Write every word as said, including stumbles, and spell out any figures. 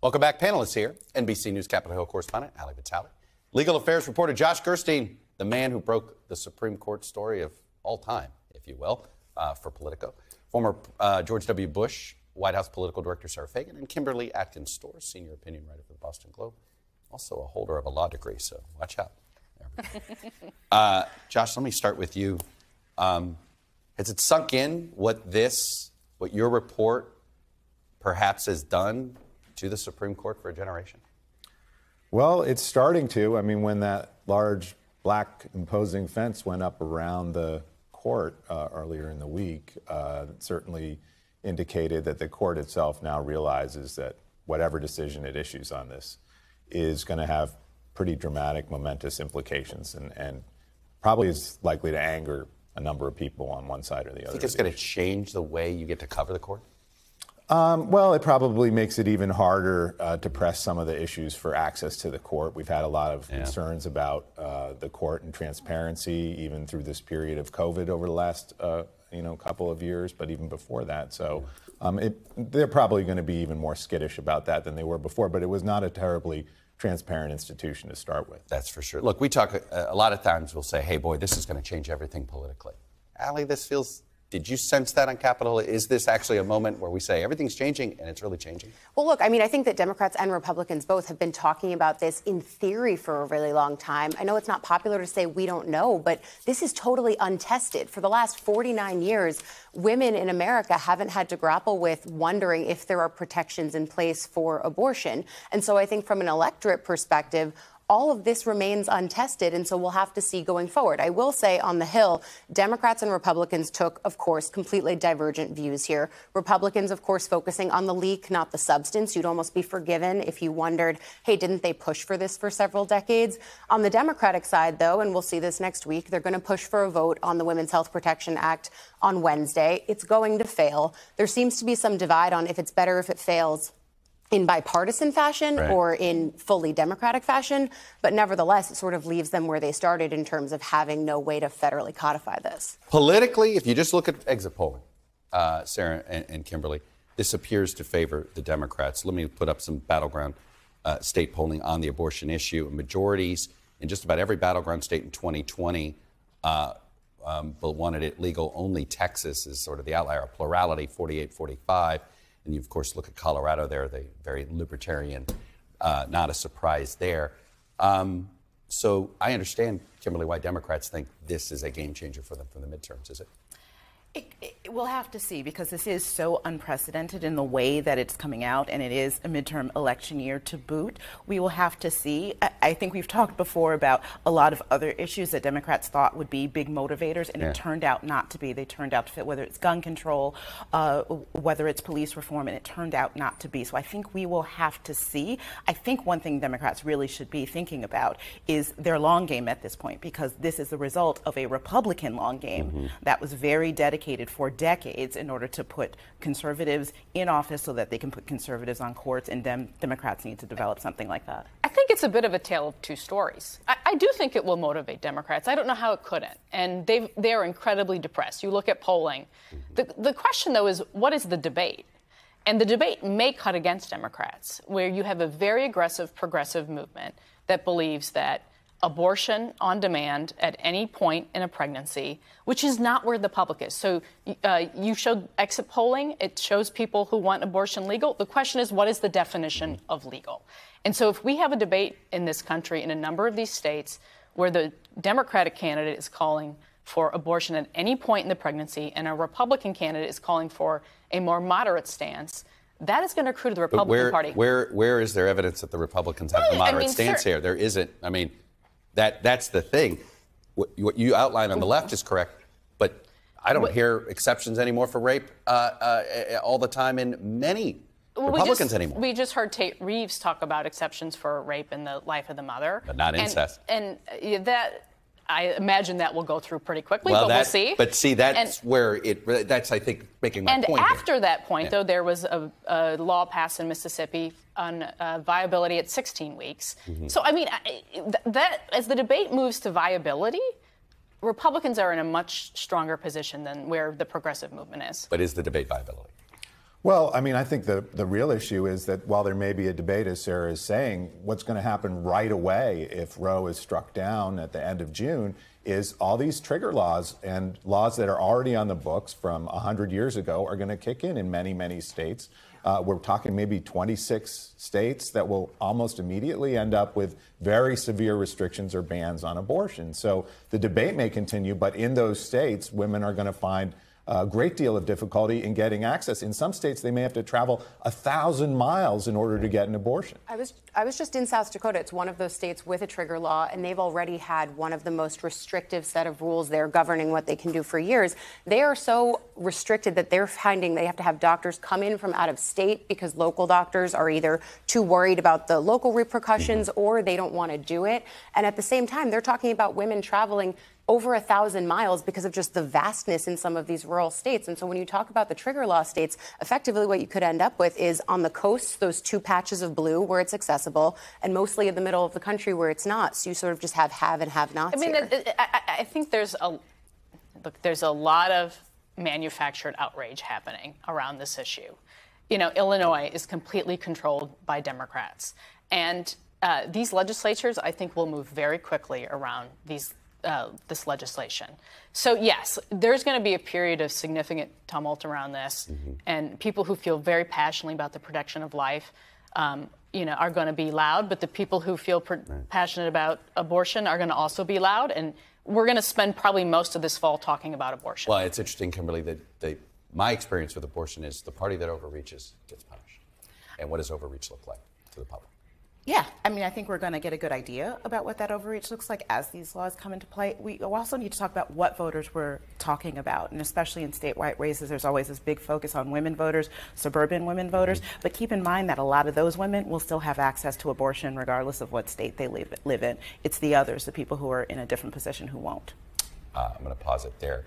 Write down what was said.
Welcome back, panelists here. N B C News Capitol Hill correspondent Ali Vitali, legal affairs reporter Josh Gerstein, the man who broke the Supreme Court story of all time, if you will, uh, for Politico, former uh, George W. Bush White House political director Sarah Fagan, and Kimberly Atkins Stohr, senior opinion writer for the Boston Globe, also a holder of a law degree, so watch out. uh, Josh, let me start with you. Um, has it sunk in what this, what your report perhaps has done to the Supreme Court for a generation? Well, it's starting to. I mean, when that large black imposing fence went up around the court uh, earlier in the week, uh, certainly indicated that the court itself now realizes that whatever decision it issues on this is going to have pretty dramatic, momentous implications, and, and probably is likely to anger a number of people on one side or the other. Do you think it's going to change the way you get to cover the court? Um, well, it probably makes it even harder uh, to press some of the issues for access to the court. We've had a lot of yeah. concerns about uh, the court and transparency, even through this period of COVID over the last uh, you know, couple of years, but even before that. So um, it, they're probably going to be even more skittish about that than they were before, but it was not a terribly transparent institution to start with. That's for sure. Look, we talk a, a lot of times, we'll say, hey, boy, this is going to change everything politically. Ali, this feels... Did you sense that on Capitol? Is this actually a moment where we say everything's changing and it's really changing? Well, look, I mean, I think that Democrats and Republicans both have been talking about this in theory for a really long time. I know it's not popular to say we don't know, but this is totally untested. For the last forty-nine years, women in America haven't had to grapple with wondering if there are protections in place for abortion. And so I think from an electorate perspective, all of this remains untested, and so we'll have to see going forward. I will say on the Hill, Democrats and Republicans took, of course, completely divergent views here. Republicans, of course, focusing on the leak, not the substance. You'd almost be forgiven if you wondered, hey, didn't they push for this for several decades? On the Democratic side, though, and we'll see this next week, they're going to push for a vote on the Women's Health Protection Act on Wednesday. It's going to fail. There seems to be some divide on if it's better if it fails in bipartisan fashion right. or in fully Democratic fashion. But nevertheless, it sort of leaves them where they started in terms of having no way to federally codify this. Politically, if you just look at exit polling, uh, Sarah and, and Kimberly, this appears to favor the Democrats. Let me put up some battleground uh, state polling on the abortion issue. Majorities in just about every battleground state in twenty twenty uh, um, but wanted it legal. Only Texas is sort of the outlier, a plurality, forty-eight forty-five. And you, of course, look at Colorado there, the very libertarian, uh, not a surprise there. Um, so I understand, Kimberly, why Democrats think this is a game changer for them for the midterms, is it? It, it, we'll have to see, because this is so unprecedented in the way that it's coming out, and it is a midterm election year to boot. We will have to see. I, I think we've talked before about a lot of other issues that Democrats thought would be big motivators, and yeah. it turned out not to be. They turned out to fit, whether it's gun control, uh, whether it's police reform, and it turned out not to be. So I think we will have to see. I think one thing Democrats really should be thinking about is their long game at this point, because this is the result of a Republican long game mm-hmm. that was very dedicated for decades in order to put conservatives in office so that they can put conservatives on courts, and dem Democrats need to develop something like that. I think it's a bit of a tale of two stories. I, I do think it will motivate Democrats. I don't know how it couldn't. And they've, they're incredibly depressed. You look at polling. The, the question, though, is what is the debate? And the debate may cut against Democrats, where you have a very aggressive progressive movement that believes that abortion on demand at any point in a pregnancy, which is not where the public is. So uh, you showed exit polling. It shows people who want abortion legal. The question is, what is the definition of legal? And so if we have a debate in this country in a number of these states where the Democratic candidate is calling for abortion at any point in the pregnancy and a Republican candidate is calling for a more moderate stance, that is going to accrue to the Republican where, Party. Where, where is there evidence that the Republicans have a moderate I mean, stance sir, here? There isn't. I mean... That, that's the thing. What, what you outline on the left is correct, but I don't but, hear exceptions anymore for rape uh, uh, all the time in many Republicans we just, anymore. We just heard Tate Reeves talk about exceptions for rape in the life of the mother. But not incest. And, and that, I imagine that will go through pretty quickly, well, but that, we'll see. But see, that's and, where it, that's, I think, making my and point. And after here. that point, yeah. though, there was a, a law passed in Mississippi on uh, viability at sixteen weeks. Mm-hmm. So, I mean, I, that as the debate moves to viability, Republicans are in a much stronger position than where the progressive movement is. But is the debate viability? Well, I mean, I think the, the real issue is that while there may be a debate, as Sarah is saying, what's going to happen right away if Roe is struck down at the end of June is all these trigger laws and laws that are already on the books from one hundred years ago are going to kick in in many, many states. Uh, we're talking maybe twenty-six states that will almost immediately end up with very severe restrictions or bans on abortion. So the debate may continue, but in those states, women are going to find a great deal of difficulty in getting access. In some states, they may have to travel a thousand miles in order to get an abortion. I was I was just in South Dakota. It's one of those states with a trigger law, and they've already had one of the most restrictive set of rules there governing what they can do for years. They are so restricted that they're finding they have to have doctors come in from out of state because local doctors are either too worried about the local repercussions or they don't want to do it. And at the same time, they're talking about women traveling over a thousand miles because of just the vastness in some of these rural states. And so when you talk about the trigger law states, effectively what you could end up with is on the coasts, those two patches of blue where it's accessible, and mostly in the middle of the country where it's not. So you sort of just have have and have nots. I mean, here. I, I think there's a look. There's a lot of manufactured outrage happening around this issue. You know, Illinois is completely controlled by Democrats, and uh, these legislatures, I think, will move very quickly around these. Uh, this legislation. So yes, there's going to be a period of significant tumult around this, mm-hmm. and people who feel very passionately about the protection of life, um, you know, are going to be loud. But the people who feel per- right. passionate about abortion are going to also be loud, and we're going to spend probably most of this fall talking about abortion. Well, it's interesting, Kimberly, that they, my experience with abortion is the party that overreaches gets punished. And what does overreach look like to the public? Yeah, I mean, I think we're going to get a good idea about what that overreach looks like as these laws come into play. We also need to talk about what voters we're talking about, and especially in statewide races, there's always this big focus on women voters, suburban women voters, but keep in mind that a lot of those women will still have access to abortion regardless of what state they live, live in. It's the others, the people who are in a different position who won't. Uh, I'm going to pause it there.